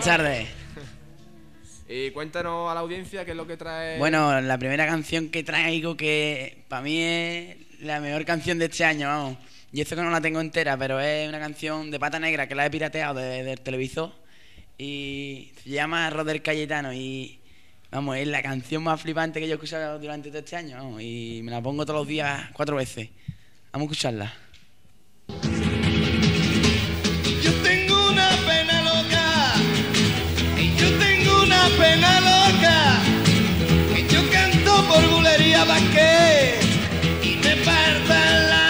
Buenas tardes. Y cuéntanos a la audiencia qué es lo que trae. Bueno, la primera canción que traigo, que para mí es la mejor canción de este año, vamos. Y eso que no la tengo entera, pero es una canción de Pata Negra que la he pirateado del televisor. Y se llama Rock del Cayetano. Y vamos, es la canción más flipante que yo he escuchado durante todo este año, vamos. Y me la pongo todos los días 4 veces. Vamos a escucharla. Pena loca, que yo canto por bulería vaqué y me parto al lado.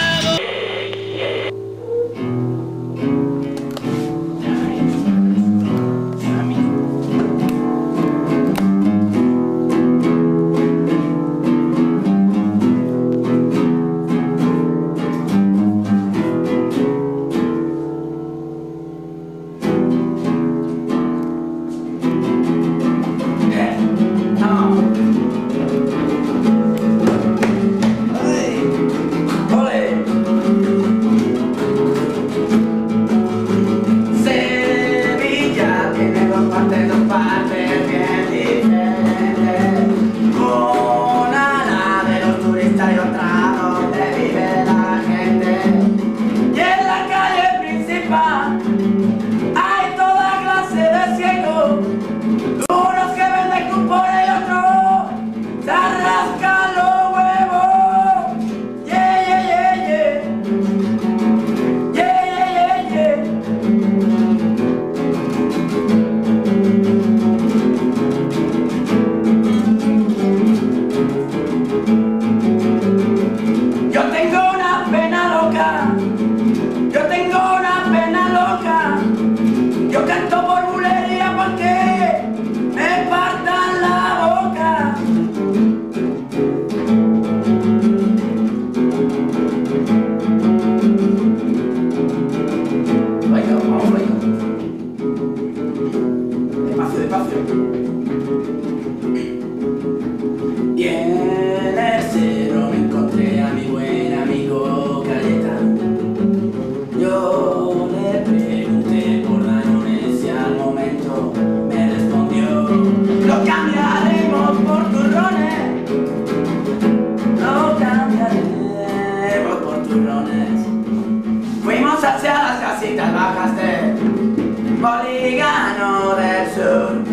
Polígono del sur,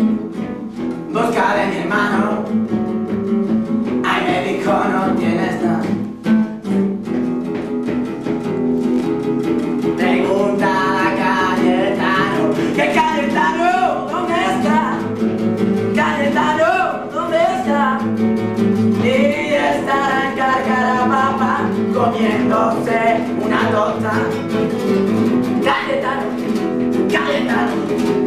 busca de mi hermano. Ay, me dijo, no tienes nada. Pregunta a Cayetano, que Cayetano, ¿dónde está? Cayetano, ¿dónde está? Y estará en Carcarapapa comiéndose una torta. Cayetano, Cayetano.